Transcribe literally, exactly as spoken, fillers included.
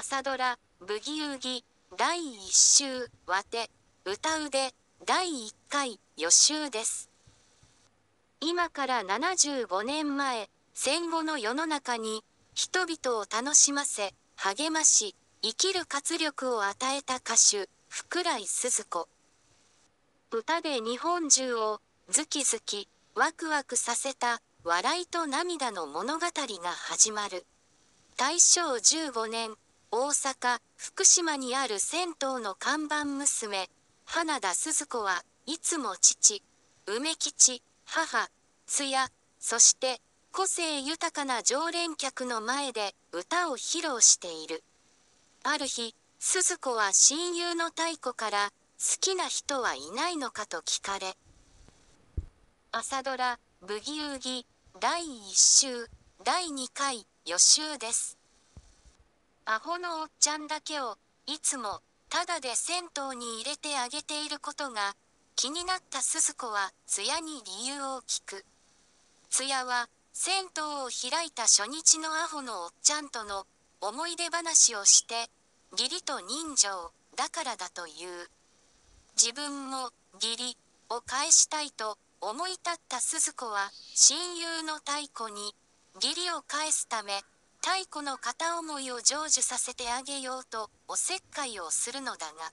朝ドラ、ブギウギ、だいいっ週、わて、歌うで、だいいっ回、予習です。今からななじゅうごねんまえ、戦後の世の中に、人々を楽しませ、励まし、生きる活力を与えた歌手、福来スズ子。歌で日本中を、ズキズキ、ワクワクさせた、笑いと涙の物語が始まる。大正じゅうごねん、大阪、福島にある銭湯の看板娘、花田鈴子はいつも父、梅吉、母、艶、そして個性豊かな常連客の前で歌を披露している。ある日、鈴子は親友の太鼓から好きな人はいないのかと聞かれ、朝ドラ、ブギウギ、だいいっ週、だいに回、予習です。アホのおっちゃんだけをいつもただで銭湯に入れてあげていることが気になった鈴子は艶に理由を聞く。艶は銭湯を開いた初日のアホのおっちゃんとの思い出話をして、義理と人情だからだという。自分も義理を返したいと思い立った鈴子は親友の太鼓に義理を返すため太鼓の片思いを成就させてあげようとおせっかいをするのだが、